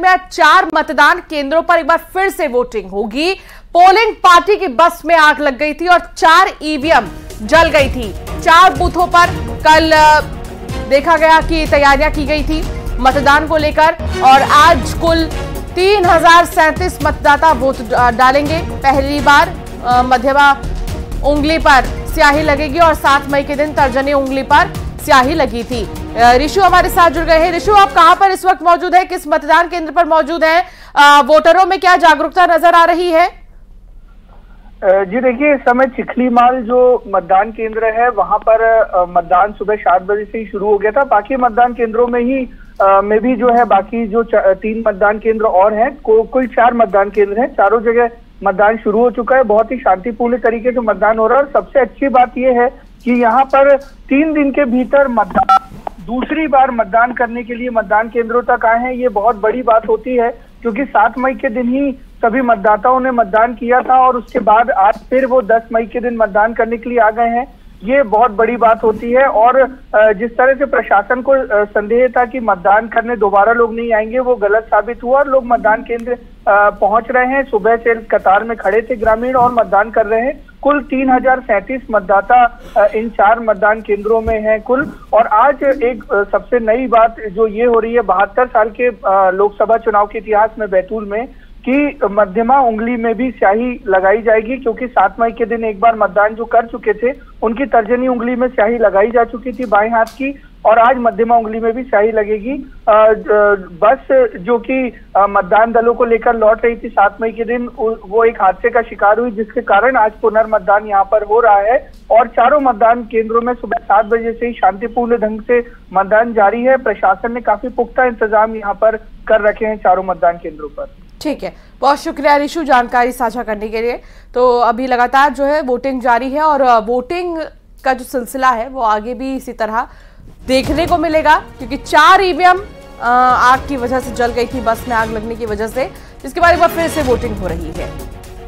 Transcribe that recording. में आज 4 मतदान केंद्रों पर एक बार फिर से वोटिंग होगी। पोलिंग पार्टी की बस में आग लग गई थी और 4 ईवीएम जल गई थी। 4 बूथों पर कल देखा गया कि तैयारियां की गई थी मतदान को लेकर, और आज कुल 3037 मतदाता वोट डालेंगे। पहली बार मध्यमा उंगली पर स्याही लगेगी और 7 मई के दिन तर्जनी उंगली पर स्याही लगी थी। ऋषु हमारे साथ जुड़ गए हैं। ऋषु, आप कहां पर इस वक्त मौजूद हैं? किस मतदान केंद्र पर मौजूद हैं? वोटरों में क्या जागरूकता नजर आ रही है? जी देखिए, इस समय चिखलीमाल जो मतदान केंद्र है वहां पर मतदान सुबह 7 बजे से ही शुरू हो गया था। बाकी मतदान केंद्रों में ही में भी जो है बाकी जो 3 मतदान केंद्र और हैं, कुल 4 मतदान केंद्र हैं। चारों जगह मतदान शुरू हो चुका है। बहुत ही शांतिपूर्ण तरीके से मतदान हो रहा है और सबसे अच्छी बात यह है कि यहाँ पर 3 दिन के भीतर मतदान दूसरी बार मतदान करने के लिए मतदान केंद्रों तक आए हैं। ये बहुत बड़ी बात होती है क्योंकि 7 मई के दिन ही सभी मतदाताओं ने मतदान किया था और उसके बाद आज फिर वो 10 मई के दिन मतदान करने के लिए आ गए हैं। ये बहुत बड़ी बात होती है और जिस तरह से प्रशासन को संदेह था कि मतदान करने दोबारा लोग नहीं आएंगे, वो गलत साबित हुआ और लोग मतदान केंद्र पहुंच रहे हैं। सुबह से कतार में खड़े थे ग्रामीण और मतदान कर रहे हैं। कुल 3037 मतदाता इन 4 मतदान केंद्रों में हैं कुल। और आज एक सबसे नई बात जो ये हो रही है 72 साल के लोकसभा चुनाव के इतिहास में बैतूल में, कि मध्यमा उंगली में भी स्याही लगाई जाएगी क्योंकि 7 मई के दिन एक बार मतदान जो कर चुके थे उनकी तर्जनी उंगली में स्याही लगाई जा चुकी थी बाएं हाथ की, और आज मध्यमा उंगली में भी स्याही लगेगी। बस जो कि मतदान दलों को लेकर लौट रही थी 7 मई के दिन, वो एक हादसे का शिकार हुई जिसके कारण आज पुनर्मतदान यहाँ पर हो रहा है। और चारों मतदान केंद्रों में सुबह 7 बजे से ही शांतिपूर्ण ढंग से मतदान जारी है। प्रशासन ने काफी पुख्ता इंतजाम यहाँ पर कर रखे हैं चारों मतदान केंद्रों पर। ठीक है, बहुत शुक्रिया ऋषु जानकारी साझा करने के लिए। तो अभी लगातार जो है वोटिंग जारी है और वोटिंग का जो सिलसिला है वो आगे भी इसी तरह देखने को मिलेगा क्योंकि 4 ईवीएम आग की वजह से जल गई थी, बस में आग लगने की वजह से, जिसके बाद एक बार फिर से वोटिंग हो रही है।